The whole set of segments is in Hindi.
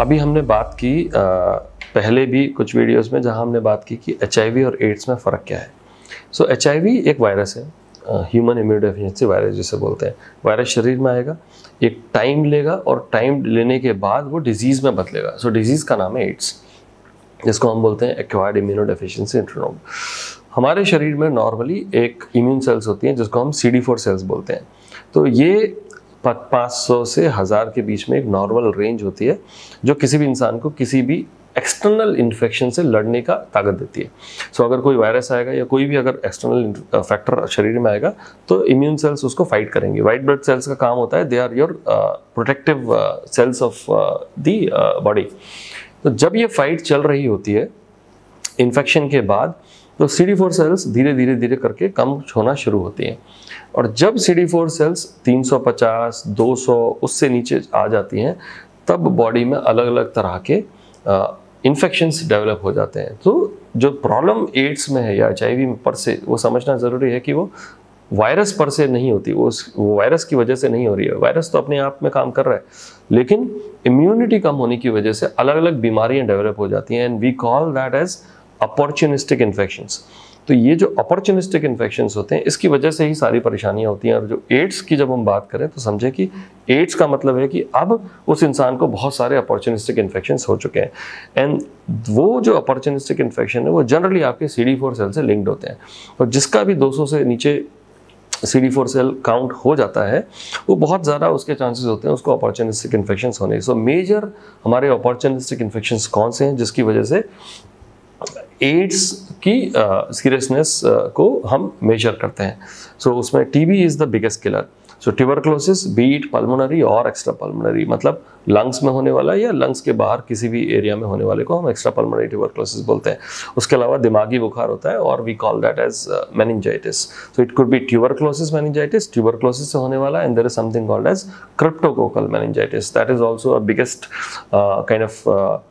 अभी हमने बात की पहले भी कुछ वीडियोस में जहां हमने बात की कि HIV और एड्स में फ़र्क क्या है। सो HIV एक वायरस है, ह्यूमन इम्यूनोडेफिशिएंसी वायरस जिसे बोलते हैं। वायरस शरीर में आएगा, एक टाइम लेगा और टाइम लेने के बाद वो डिजीज़ में बदलेगा। सो डिजीज़ का नाम है एड्स, जिसको हम बोलते हैं एक्वायर्ड इम्यूनोडेफिशिएंसी सिंड्रोम। हमारे शरीर में नॉर्मली एक इम्यून सेल्स होती हैं जिसको हम CD4 सेल्स बोलते हैं। तो ये 500 से 1000 के बीच में एक नॉर्मल रेंज होती है जो किसी भी इंसान को किसी भी एक्सटर्नल इन्फेक्शन से लड़ने का ताकत देती है। सो अगर कोई वायरस आएगा या कोई भी अगर एक्सटर्नल फैक्टर शरीर में आएगा तो इम्यून सेल्स उसको फाइट करेंगे। वाइट ब्लड सेल्स का काम होता है, they are your protective cells of the body. तो जब ये फाइट चल रही होती है इन्फेक्शन के बाद तो CD4 सेल्स धीरे धीरे धीरे करके कम होना शुरू होती हैं और जब CD4 सेल्स 350, 200 उससे नीचे आ जाती हैं तब बॉडी में अलग अलग तरह के इन्फेक्शंस डेवलप हो जाते हैं। तो जो प्रॉब्लम एड्स में है या HIV में पर से, वो समझना ज़रूरी है कि वो वायरस पर से नहीं होती, वो वायरस की वजह से नहीं हो रही है। वायरस तो अपने आप में काम कर रहा है, लेकिन इम्यूनिटी कम होने की वजह से अलग अलग बीमारियाँ डेवलप हो जाती हैं and we call that as opportunistic infections. तो ये जो अपॉर्चुनिस्टिक इन्फेक्शंस होते हैं इसकी वजह से ही सारी परेशानियां होती हैं। और जो एड्स की जब हम बात करें तो समझे कि एड्स का मतलब है कि अब उस इंसान को बहुत सारे अपॉर्चुनिस्टिक इन्फेक्शंस हो चुके हैं एंड वो जो अपॉर्चुनिस्टिक इन्फेक्शन है वो जनरली आपके CD4 सेल से लिंक्ड होते हैं। और जिसका भी 200 से नीचे CD4 सेल काउंट हो जाता है वो बहुत ज़्यादा उसके चांसेस होते हैं उसको अपॉर्चुनिस्टिक इन्फेक्शंस होने। सो मेजर हमारे अपॉर्चुनिस्टिक इन्फेक्शंस कौन से हैं जिसकी वजह से एड्स की सीरियसनेस को हम मेजर करते हैं। सो उसमें TB is the biggest killer. So tuberculosis, be it pulmonary और एक्स्ट्रा पल्मोनरी, मतलब लंग्स में होने वाला या लंग्स के बाहर किसी भी एरिया में होने वाले को हम एक्स्ट्रा पल्मोनरी ट्यूबरक्लोसिस बोलते हैं। उसके अलावा दिमागी बुखार होता है और we call that as meningitis. So it could be tuberculosis meningitis, tuberculosis से होने वाला, and there is something called as cryptococcal meningitis that is also a biggest kind of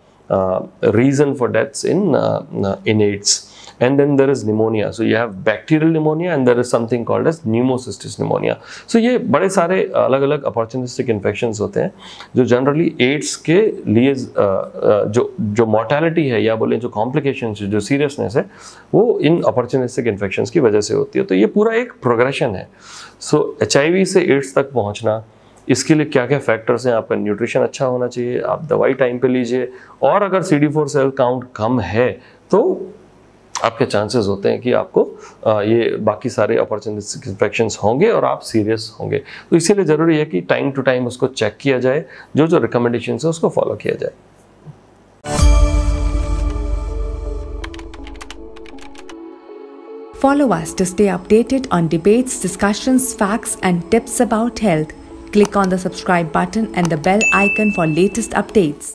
reason for deaths in AIDS. And then there is pneumonia. So you have bacterial pneumonia and there is something called as pneumocystis pneumonia. So ये बड़े सारे अलग अलग opportunistic infections होते हैं जो generally AIDS के लिए जो mortality है या बोले जो complications जो seriousness है वो इन opportunistic infections की वजह से होती है। तो ये पूरा एक progression है। So HIV से AIDS तक पहुँचना, इसके लिए क्या क्या फैक्टर्स हैं। आपका न्यूट्रिशन अच्छा होना चाहिए, आप दवाई टाइम पे लीजिए और अगर CD4 सेल काउंट कम है तो आपके चांसेस होते हैं कि आपको ये बाकी सारे अपॉर्चुनिस्टिक इन्फेक्शंस होंगे और आप सीरियस होंगे। तो इसीलिए ज़रूरी है कि टाइम टू टाइम उसको चेक किया जाए, जो जो रिकमेंडेशंस है उसको फॉलो किया जाए। Follow us to stay updated on debates, discussions, facts and tips about health. Click on the subscribe button and the bell icon for latest updates.